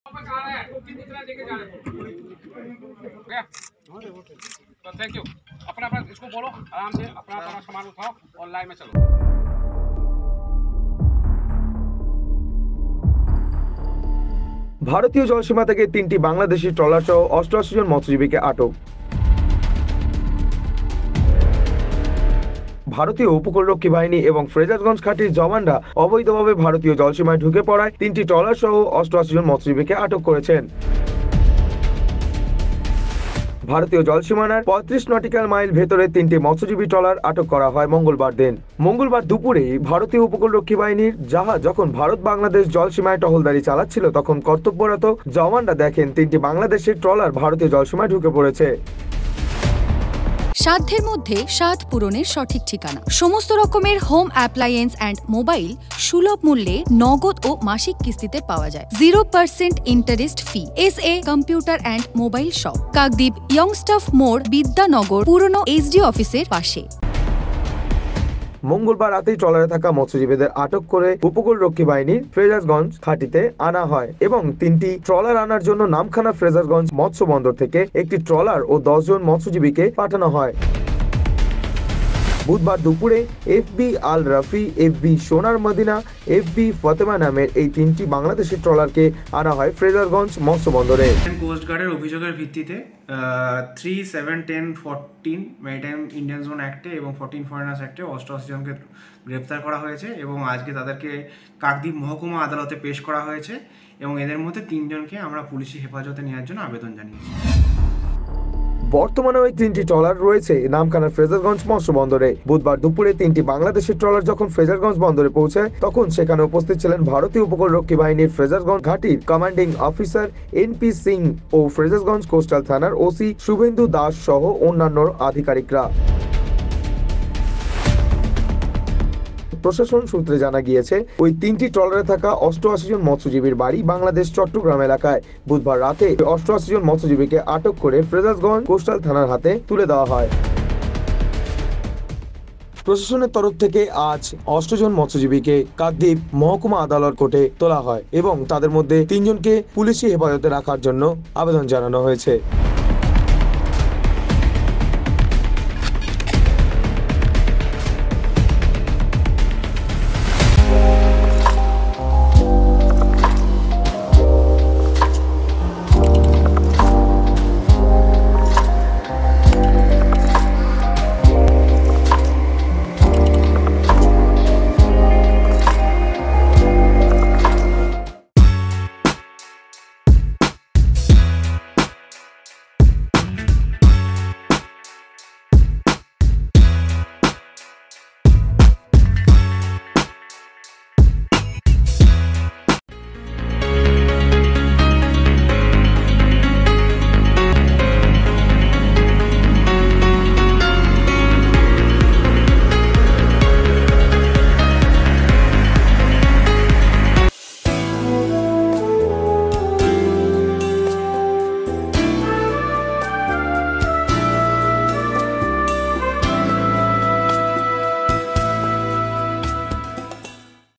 Thank you. अपना अपना इसको बोलो आराम से, अपना अपना सामान उठाओ और लाइन में चलो। ভারতীয় জলসীমা থেকে 3টি বাংলাদেশি ট্রলার সহ 88 জন মৎস্যজীবীকে আটক। ভারতীয় উপকূলরক্ষী বাহিনী এবং ফরেজারগঞ্জ ঘাটির জওয়ানরা অবৈধভাবে ভারতীয় জলসীমায় ঢুকে পড়ায় 3টি ট্রলার সহ 88 জন মৎস্যজীবীকে আটক করেছেন। ভারতীয় জলসীমানার 35 নটিক্যাল মাইল ভেতরে 3টি মৎস্যজীবী ট্রলার আটক করা হয় মঙ্গলবার দুপুরে। ভারতীয় উপকূলরক্ষী বাহিনীর জাহাজ যখন ভারত বাংলাদেশ জলসীমায় টহলদারি চালাচ্ছিল, তখন কর্তব্যরত জওয়ানরা দেখেন 3টি বাংলাদেশের ট্রলার ভারতীয় জলসীমায় ঢুকে পড়েছে। সাধ্যের মধ্যে স্বাদ পূরণের সঠিক ঠিকানা, সমস্ত রকমের হোম অ্যাপ্লায়েন্স অ্যান্ড মোবাইল সুলভ মূল্যে নগদ ও মাসিক কিস্তিতে পাওয়া যায়। 0% interest fee. SA computer and mobile shop, Kakdwip ইয়ংস্টাফ মোড়, বিদ্যানগর, পুরনো SD অফিসের পাশে। মঙ্গলবার রাতেই ট্রলারে থাকা মৎস্যজীবীদের আটক করে উপকূলরক্ষী বাহিনীর ফরেজারগঞ্জ ঘাটিতে আনা হয় এবং 3টি ট্রলার আনার জন্য নামখানা ফরেজারগঞ্জ মৎস্য বন্দর থেকে একটি ট্রলার ও 10 জন মৎস্যজীবীকে পাঠানো হয়। বুধবার দুপুরে FB Al Rafi, FB Sonar Madina, FB Fatema নামের এই 3টি বাংলাদেশি ট্রলারকে আনা হয় ফরেজারগঞ্জ মৎস্য বন্দরে। কোস্টগার্ডের অভিযোগের ভিত্তিতে 3, 7, 10, 14 ম্যারিটাইম ইন্ডিয়ান জোন অ্যাক্টে এবং 14 ফরেনার্স অ্যাক্টে 88 জনকে গ্রেপ্তার করা হয়েছে এবং আজকে তাদেরকে কাকদ্বীপ মহকুমা আদালতে পেশ করা হয়েছে এবং এদের মধ্যে 3 জনকে আমরা পুলিশি হেফাজতে নেওয়ার জন্য আবেদন জানিয়েছি। বর্তমানে ওই 3টি ট্রলার রয়েছে নামখানার ফরেজারগঞ্জ মৎস্য বন্দরে। বুধবার দুপুরে 3টি বাংলাদেশি ট্রলার যখন ফরেজারগঞ্জ বন্দরে পৌঁছায়, তখন সেখানে উপস্থিত ছিলেন ভারতীয় উপকূলরক্ষী বাহিনীর ফরেজারগঞ্জ ঘাটির কমান্ডিং অফিসার NP সিং ও ফরেজারগঞ্জ কোস্টাল থানার OC শুভেন্দু দাস সহ অন্যান্য আধিকারিকরা। প্রশাসন সূত্রে জানা গিয়েছে, ওই 3টি ট্রলারে থাকা 88 জন মৎস্যজীবীর বাড়ি বাংলাদেশ চট্টগ্রাম এলাকায়। বুধবার রাতে 88 জন মৎস্যজীবীকে আটক করে ফরেজারগঞ্জ কোস্টাল থানার হাতে তুলে দেওয়া হয়। প্রশাসনের তরফ থেকে আজ 88 জন মৎস্যজীবীকে কাকদ্বীপ মহকুমা আদালত কোর্টে তোলা হয় এবং তাদের মধ্যে 3 জনকে পুলিশি হেফাজতে রাখার জন্য আবেদন জানানো হয়েছে।